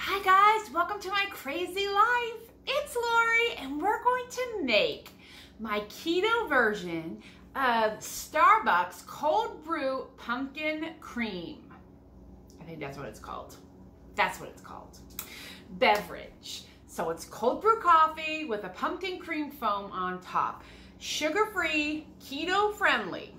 Hi guys, welcome to my crazy life. It's Lori and we're going to make my keto version of Starbucks cold brew pumpkin cream. I think that's what it's called. That's what it's called. Beverage. So it's cold brew coffee with a pumpkin cream foam on top. Sugar-free, keto friendly.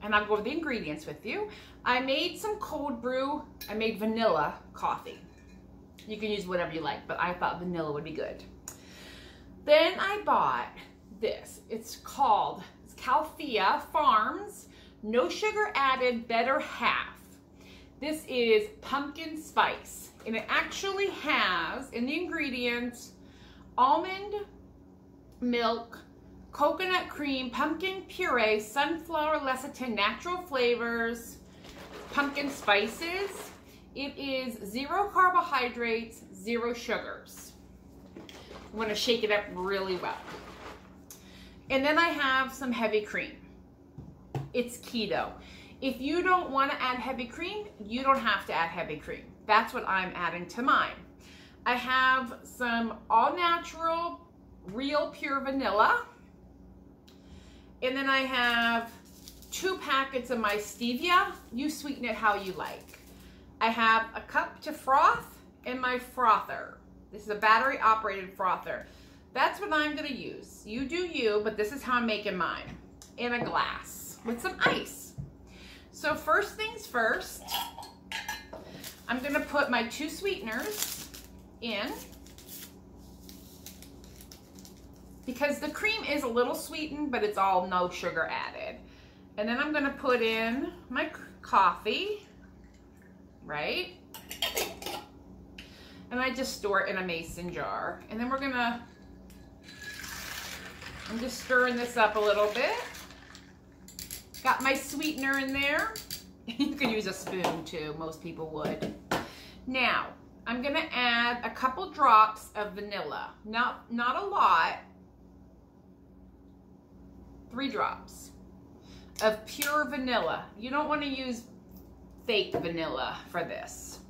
And I'll go over the ingredients with you. I made some cold brew. I made vanilla coffee. You can use whatever you like, but I thought vanilla would be good. Then I bought this. It's Califia Farms, no sugar added, better half. This is pumpkin spice. And it actually has, in the ingredients, almond milk, coconut cream, pumpkin puree, sunflower lecithin, natural flavors, pumpkin spices. It is zero carbohydrates, zero sugars. I'm gonna shake it up really well. And then I have some heavy cream. It's keto. If you don't wanna add heavy cream, you don't have to add heavy cream. That's what I'm adding to mine. I have some all natural, real pure vanilla. And then I have 2 packets of my stevia. You sweeten it how you like. I have a cup to froth and my frother. This is a battery operated frother. That's what I'm gonna use. You do you, but this is how I'm making mine. In a glass with some ice. So first things first, I'm gonna put my 2 sweeteners in. Because the cream is a little sweetened, but it's all no sugar added. And then I'm gonna put in my coffee, right? And I just store it in a mason jar. And then I'm just stirring this up a little bit. Got my sweetener in there. You could use a spoon too, most people would. Now, I'm gonna add a couple drops of vanilla. Not a lot. 3 drops of pure vanilla. You don't want to use fake vanilla for this.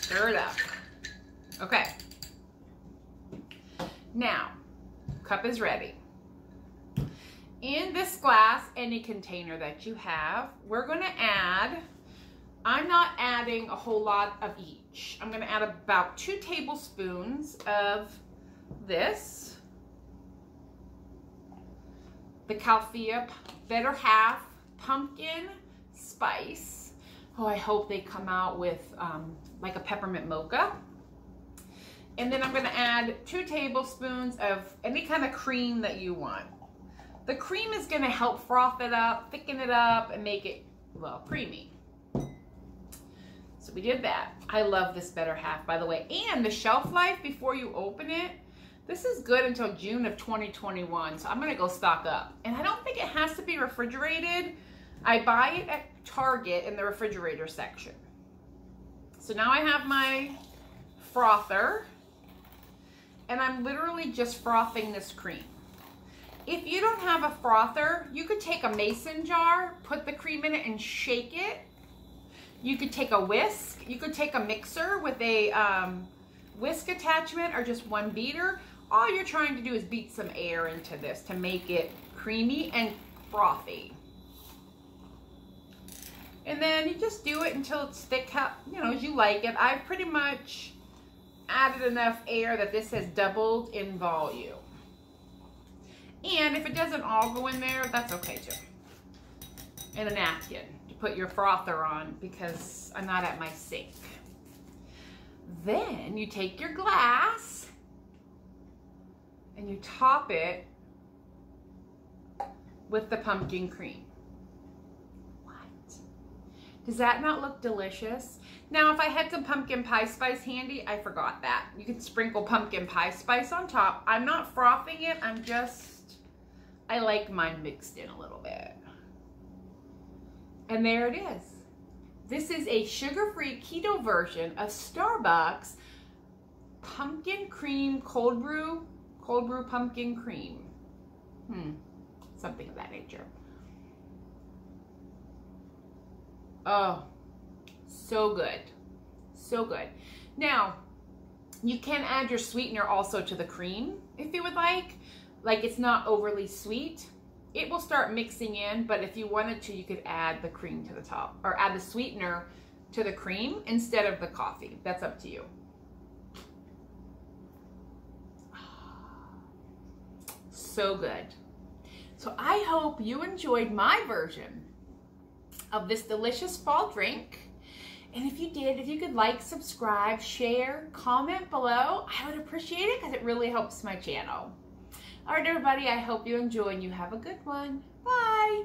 Stir it up. Okay. Now, cup is ready. In this glass, any container that you have, we're going to add, I'm not adding a whole lot of each. I'm going to add about 2 tablespoons of this. The Califia better half pumpkin spice. Oh, I hope they come out with like a peppermint mocha. And then I'm gonna add 2 tablespoons of any kind of cream that you want. The cream is gonna help froth it up, thicken it up, and make it, well, creamy. So we did that. I love this better half, by the way. And the shelf life before you open it, this is good until June of 2021, so I'm gonna go stock up. And I don't think it has to be refrigerated. I buy it at Target in the refrigerator section. So now I have my frother, and I'm literally just frothing this cream. If you don't have a frother, you could take a mason jar, put the cream in it and shake it. You could take a whisk. You could take a mixer with a whisk attachment or just one beater. All you're trying to do is beat some air into this to make it creamy and frothy. And then you just do it until it's thick, you know, as you like it. I've pretty much added enough air that this has doubled in volume. And if it doesn't all go in there, that's okay too. And a napkin to put your frother on because I'm not at my sink. Then you take your glass and you top it with the pumpkin cream. What? Does that not look delicious? Now, if I had some pumpkin pie spice handy, I forgot that. You can sprinkle pumpkin pie spice on top. I'm not frothing it. I like mine mixed in a little bit. And there it is. This is a sugar-free keto version of Starbucks pumpkin cream cold brew pumpkin cream. Something of that nature. Oh, so good. So good. Now, you can add your sweetener also to the cream if you would like. Like, it's not overly sweet. It will start mixing in, but if you wanted to, you could add the cream to the top, or add the sweetener to the cream instead of the coffee. That's up to you. So good. So I hope you enjoyed my version of this delicious fall drink. And if you did, if you could like, subscribe, share, comment below, I would appreciate it because it really helps my channel. All right, everybody, I hope you enjoy and you have a good one. Bye.